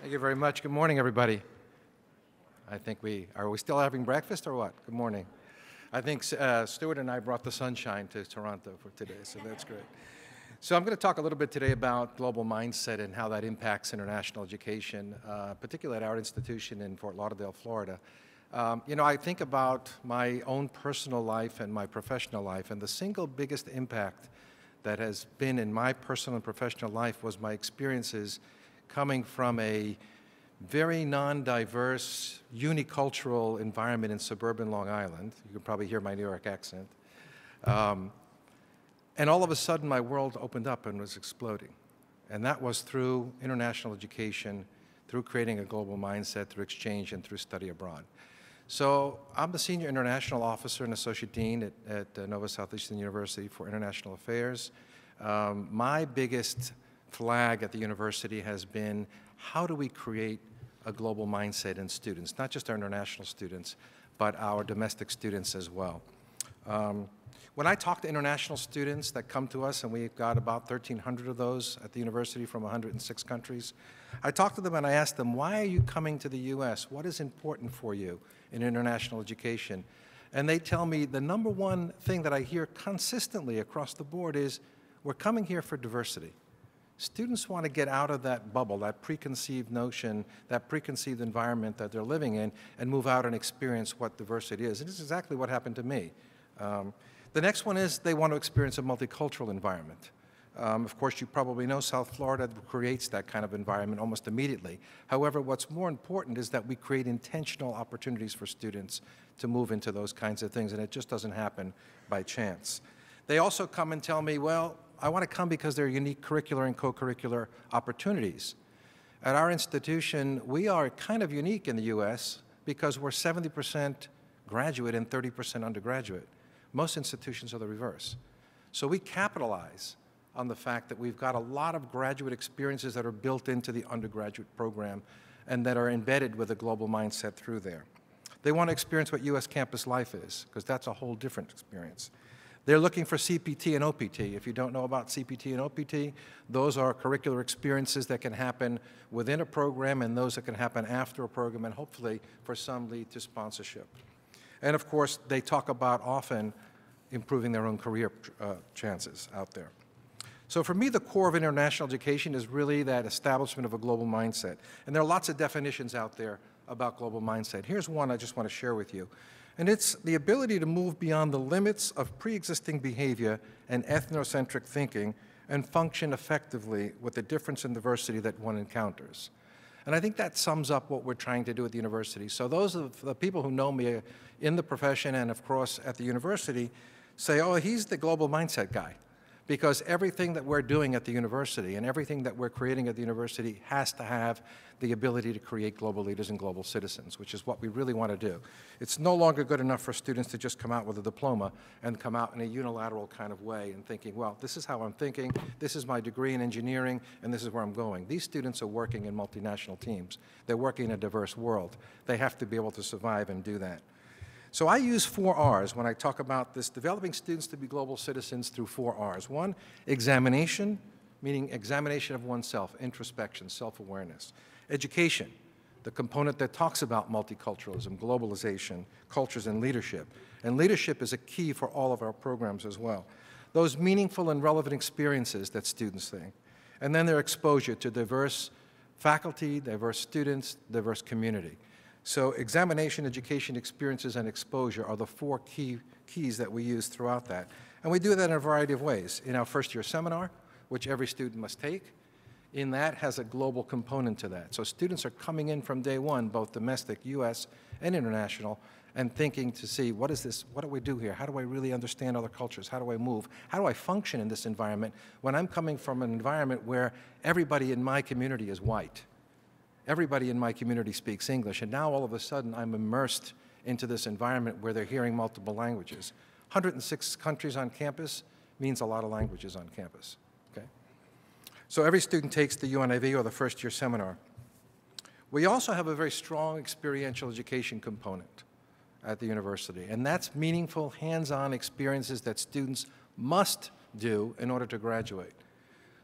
Thank you very much. Good morning, everybody. I think are we still having breakfast or what? Good morning. I think Stuart and I brought the sunshine to Toronto for today, so that's great. So I'm going to talk a little bit today about global mindset and how that impacts international education, particularly at our institution in Fort Lauderdale, Florida. You know, I think about my own personal life and my professional life, and the single biggest impact that has been in my personal and professional life was my experiences coming from a very non-diverse, unicultural environment in suburban Long Island. You can probably hear my New York accent. And all of a sudden, my world opened up and was exploding. And that was through international education, through creating a global mindset, through exchange, and through study abroad. So I'm the Senior International Officer and Associate Dean at Nova Southeastern University for International Affairs. My biggest flag at the university has been, how do we create a global mindset in students, not just our international students, but our domestic students as well. When I talk to international students that come to us, and we've got about 1,300 of those at the university from 106 countries, I talk to them and I ask them, why are you coming to the US? What is important for you in international education? And they tell me the number one thing that I hear consistently across the board is, we're coming here for diversity. Students want to get out of that bubble, that preconceived notion, that preconceived environment that they're living in, and move out and experience what diversity is. And this is exactly what happened to me. The next one is they want to experience a multicultural environment. Of course, you probably know South Florida creates that kind of environment almost immediately. However, what's more important is that we create intentional opportunities for students to move into those kinds of things, and it just doesn't happen by chance. They also come and tell me, well, I want to come because there are unique curricular and co-curricular opportunities. At our institution, we are kind of unique in the U.S. because we're 70% graduate and 30% undergraduate. Most institutions are the reverse. So we capitalize on the fact that we've got a lot of graduate experiences that are built into the undergraduate program and that are embedded with a global mindset through there. They want to experience what U.S. campus life is, because that's a whole different experience. They're looking for CPT and OPT. If you don't know about CPT and OPT, those are curricular experiences that can happen within a program and those that can happen after a program, and hopefully for some lead to sponsorship. And of course, they talk about often improving their own career chances out there. So for me, the core of international education is really that establishment of a global mindset. And there are lots of definitions out there about global mindset. Here's one I just want to share with you. And it's the ability to move beyond the limits of pre-existing behavior and ethnocentric thinking and function effectively with the difference in diversity that one encounters. And I think that sums up what we're trying to do at the university. So those of the people who know me in the profession and, of course, at the university say, oh, he's the global mindset guy, because everything that we're doing at the university and everything that we're creating at the university has to have the ability to create global leaders and global citizens, which is what we really want to do. It's no longer good enough for students to just come out with a diploma and come out in a unilateral kind of way and thinking, well, this is how I'm thinking, this is my degree in engineering, and this is where I'm going. These students are working in multinational teams. They're working in a diverse world. They have to be able to survive and do that. So I use 4 Rs when I talk about this, developing students to be global citizens through 4 Rs. One, examination, meaning examination of oneself, introspection, self-awareness. Education, the component that talks about multiculturalism, globalization, cultures, and leadership. And leadership is a key for all of our programs as well. Those meaningful and relevant experiences that students think. And then their exposure to diverse faculty, diverse students, diverse community. So examination, education, experiences, and exposure are the four keys that we use throughout that. And we do that in a variety of ways. In our first-year seminar, which every student must take, in that has a global component to that. So students are coming in from day one, both domestic, U.S., and international, and thinking to see, what is this? What do we do here? How do I really understand other cultures? How do I move? How do I function in this environment when I'm coming from an environment where everybody in my community is white? Everybody in my community speaks English, and now all of a sudden I'm immersed into this environment where they're hearing multiple languages. 106 countries on campus means a lot of languages on campus, okay? So every student takes the UNIV or the first year seminar. We also have a very strong experiential education component at the university, and that's meaningful hands-on experiences that students must do in order to graduate.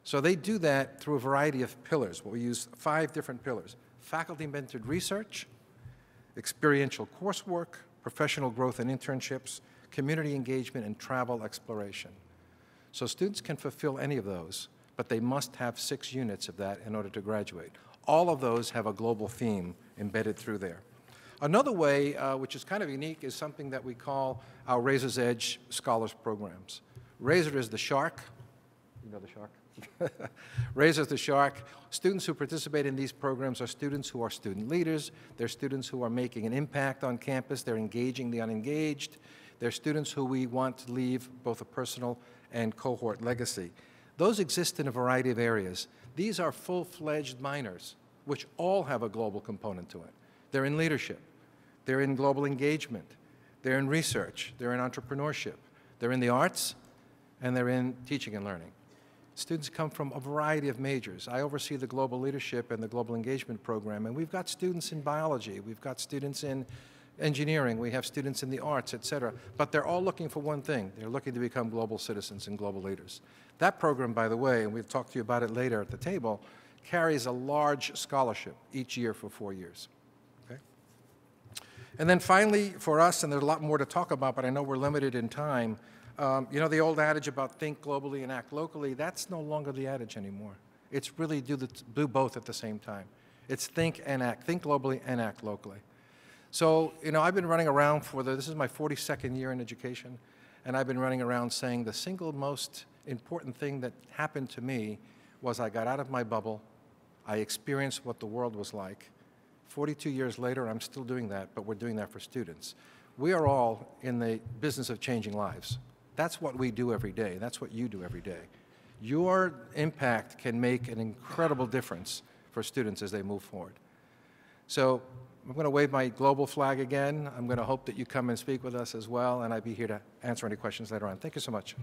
So they do that through a variety of pillars. Well, we use 5 different pillars: faculty-mentored research, experiential coursework, professional growth and internships, community engagement, and travel exploration. So students can fulfill any of those, but they must have 6 units of that in order to graduate. All of those have a global theme embedded through there. Another way, which is kind of unique, is something that we call our Razor's Edge Scholars Programs. Razor is the shark. You know the shark? Razor's the shark. Students who participate in these programs are students who are student leaders. They're students who are making an impact on campus. They're engaging the unengaged. They're students who we want to leave both a personal and cohort legacy. Those exist in a variety of areas. These are full-fledged minors, which all have a global component to it. They're in leadership. They're in global engagement. They're in research. They're in entrepreneurship. They're in the arts, and they're in teaching and learning. Students come from a variety of majors. I oversee the global leadership and the global engagement program, and we've got students in biology, we've got students in engineering, we have students in the arts, etc. But they're all looking for one thing. They're looking to become global citizens and global leaders. That program, by the way, and we'll talk to you about it later at the table, carries a large scholarship each year for 4 years. Okay? And then finally, for us, and there's a lot more to talk about, but I know we're limited in time, you know, the old adage about think globally and act locally, that's no longer the adage anymore. It's really do both at the same time. It's think and act. Think globally and act locally. So, you know, I've been running around for this is my 42nd year in education, and I've been running around saying the single most important thing that happened to me was I got out of my bubble, I experienced what the world was like. 42 years later, I'm still doing that, but we're doing that for students. We are all in the business of changing lives. That's what we do every day. That's what you do every day. Your impact can make an incredible difference for students as they move forward. So I'm going to wave my global flag again. I'm going to hope that you come and speak with us as well, and I'd be here to answer any questions later on. Thank you so much.